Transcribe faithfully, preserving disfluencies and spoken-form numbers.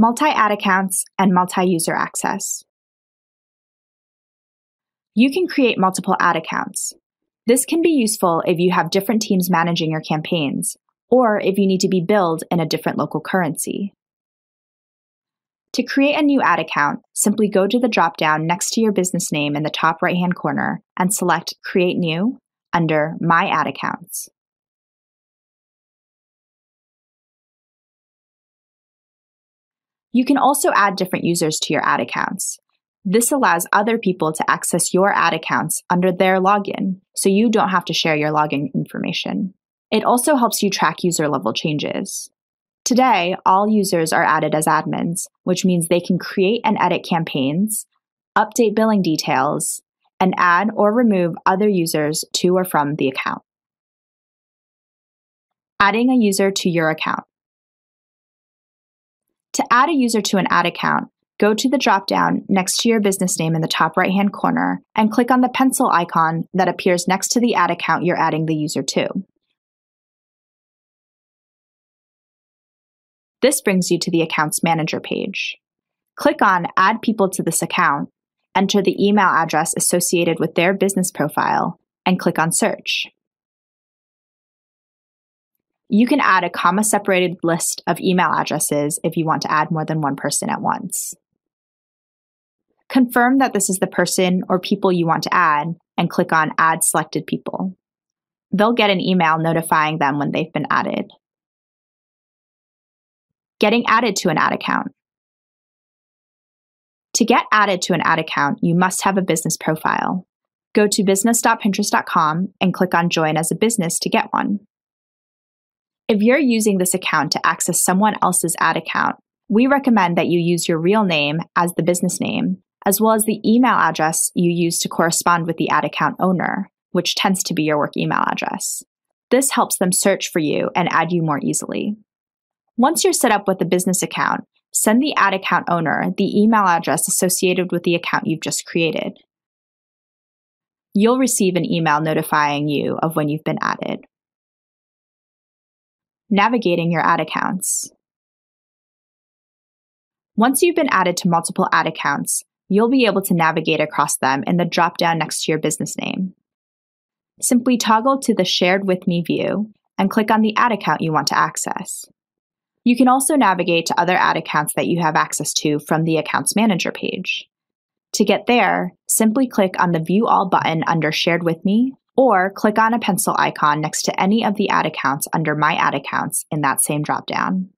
multi-ad accounts, and multi-user access. You can create multiple ad accounts. This can be useful if you have different teams managing your campaigns, or if you need to be billed in a different local currency. To create a new ad account, simply go to the drop-down next to your business name in the top right-hand corner and select Create New under My Ad Accounts. You can also add different users to your ad accounts. This allows other people to access your ad accounts under their login, so you don't have to share your login information. It also helps you track user-level changes. Today, all users are added as admins, which means they can create and edit campaigns, update billing details, and add or remove other users to or from the account. Adding a user to your account. To add a user to an ad account, go to the drop-down next to your business name in the top right-hand corner and click on the pencil icon that appears next to the ad account you're adding the user to. This brings you to the Accounts Manager page. Click on Add People to this account, enter the email address associated with their business profile, and click on Search. You can add a comma-separated list of email addresses if you want to add more than one person at once. Confirm that this is the person or people you want to add, and click on Add Selected People. They'll get an email notifying them when they've been added. Getting added to an ad account. To get added to an ad account, you must have a business profile. Go to business dot pinterest dot com and click on Join as a Business to get one. If you're using this account to access someone else's ad account, we recommend that you use your real name as the business name, as well as the email address you use to correspond with the ad account owner, which tends to be your work email address. This helps them search for you and add you more easily. Once you're set up with a business account, send the ad account owner the email address associated with the account you've just created. You'll receive an email notifying you of when you've been added. Navigating your ad accounts. Once you've been added to multiple ad accounts, you'll be able to navigate across them in the drop-down next to your business name. Simply toggle to the Shared With Me view and click on the ad account you want to access. You can also navigate to other ad accounts that you have access to from the Accounts Manager page. To get there, simply click on the View All button under Shared With Me, or click on a pencil icon next to any of the ad accounts under My Ad Accounts in that same dropdown.